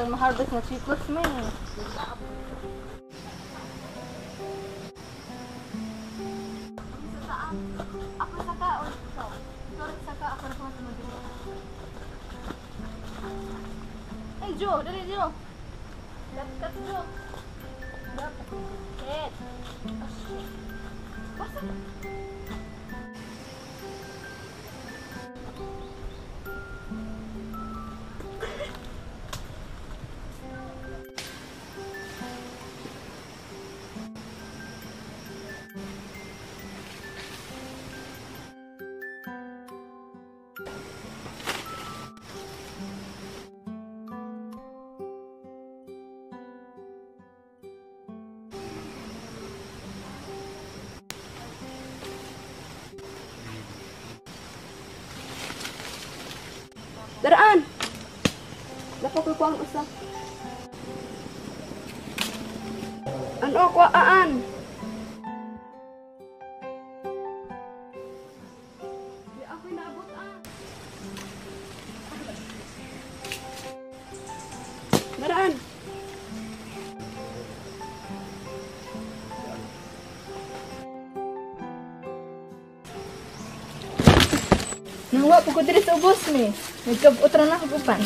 عشان ما حدش ما يتلف مني. Eh Jo, dali Jo. Laptop Jo. Laptop. Basta. Daraan! Dapat ko ang usap. Ano ko aan? Di ako inaabot aan. Daraan! Nangwa po ko diri sa ubos ni. Nagkabot na ako upan.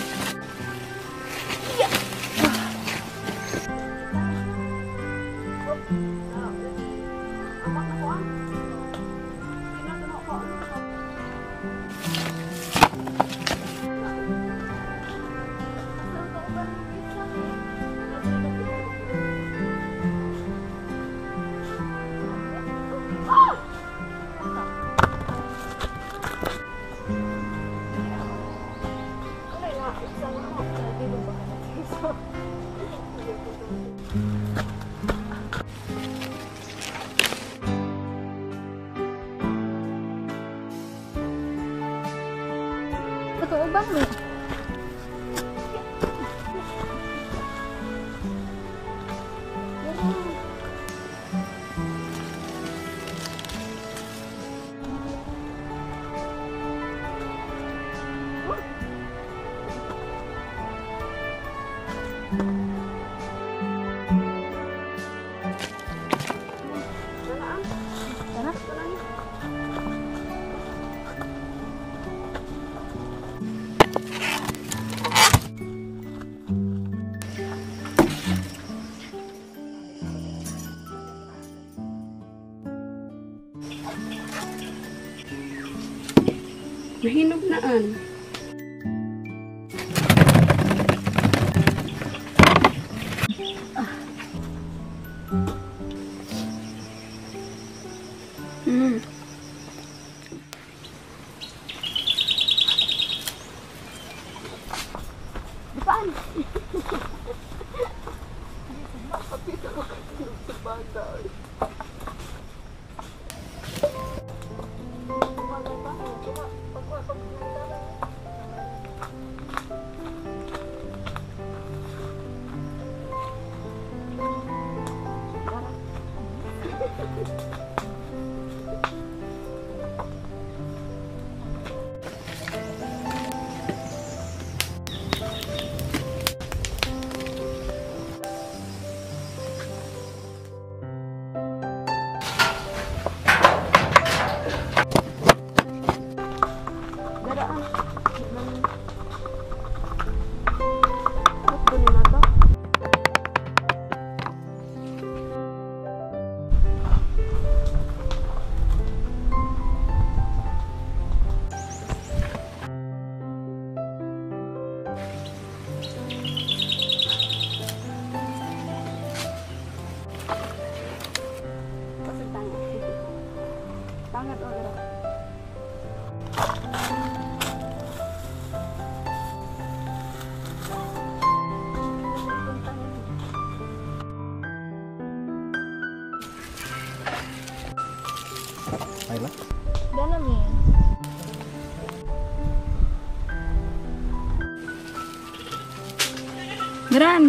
Ubang mo. Mahinog naan. Depan. Ayla? Dalamin. Gran.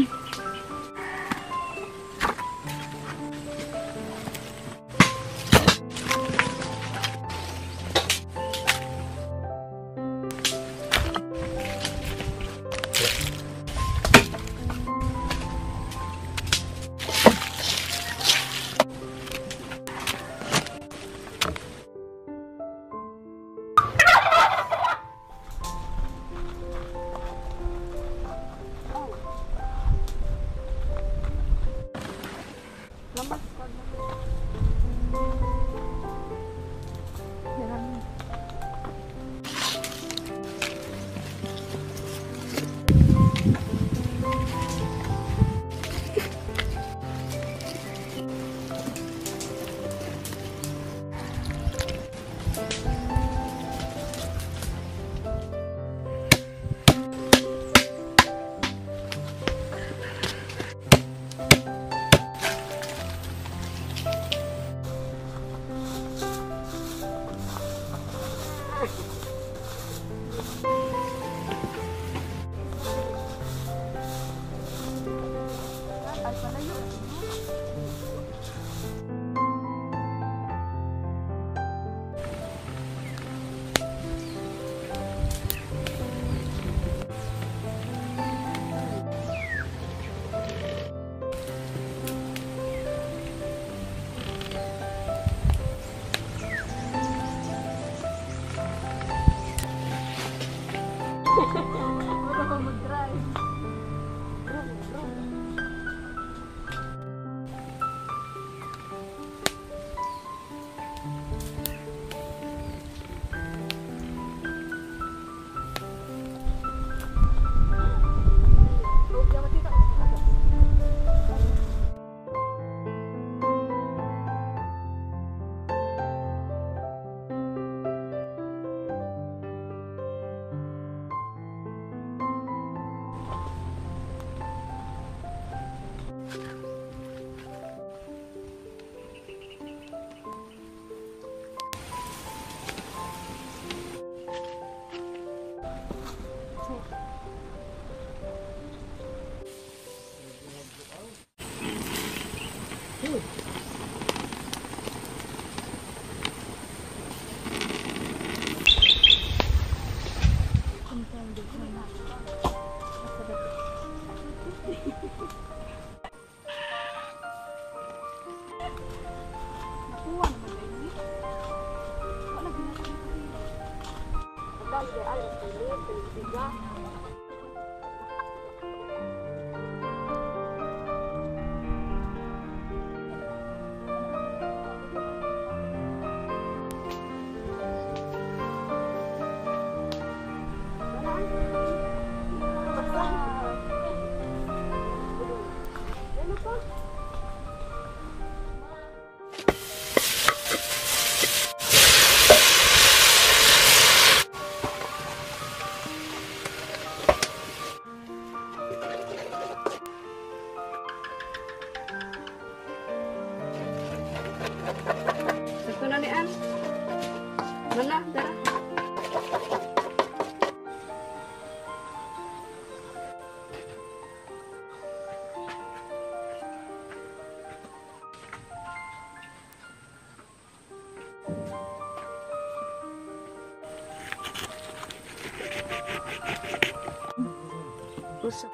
Usap.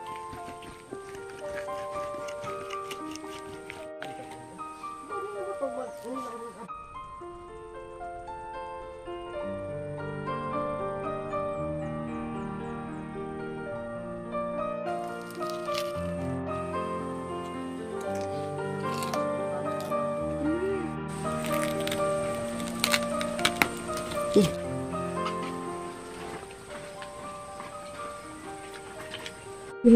Wait.